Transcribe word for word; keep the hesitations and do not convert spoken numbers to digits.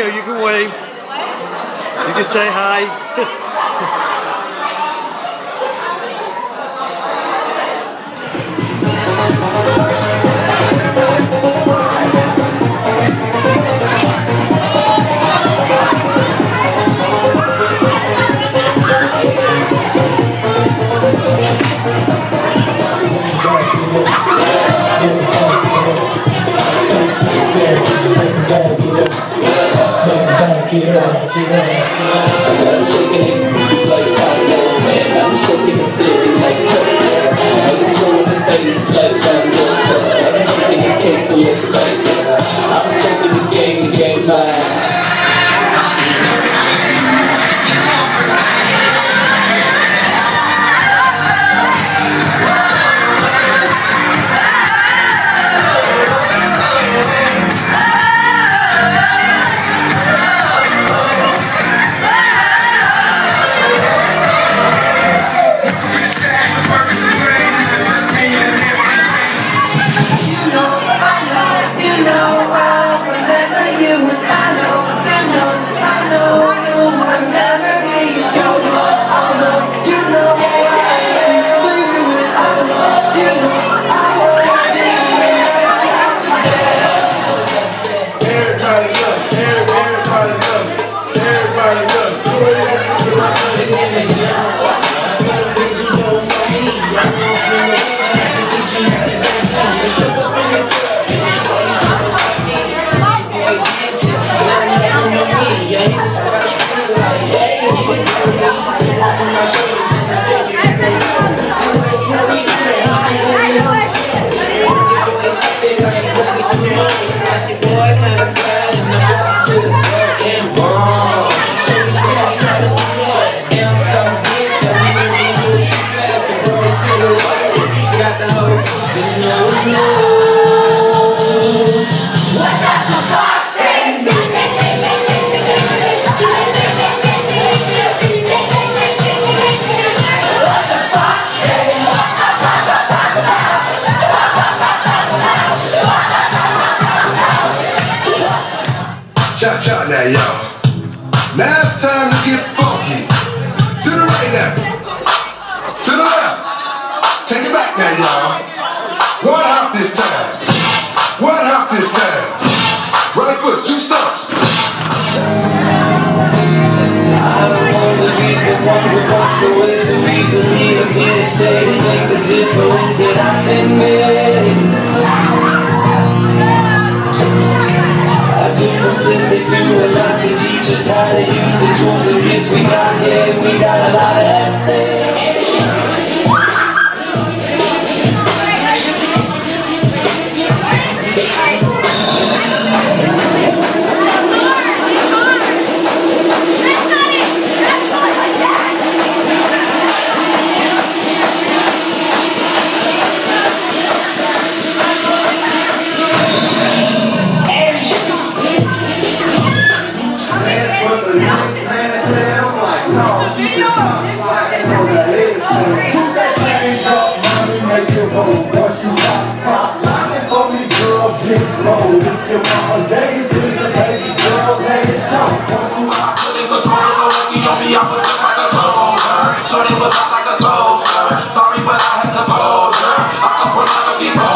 video, you can wave. You can say hi. Get up, get up, get up. I'm shaking it boots like Kanye, man. I'm shaking it silly like Kanye. I'm throwing the face like Kanye. I'm taking the case to this like that. I'm taking the game, the game's mine. Now, y'all. Now it's time to get funky. To the right now. To the left. Take it back now, y'all. One hop this time. One hop this time. Right foot, two stumps. I don't want to be someone who walks away so easily. I'm here to stay and make the difference that I can make. Since they do a lot to teach us how to use the tools and gifts we got here, yeah, we got a lot of at stake. Sorry, but I had to fold her. I don't want to be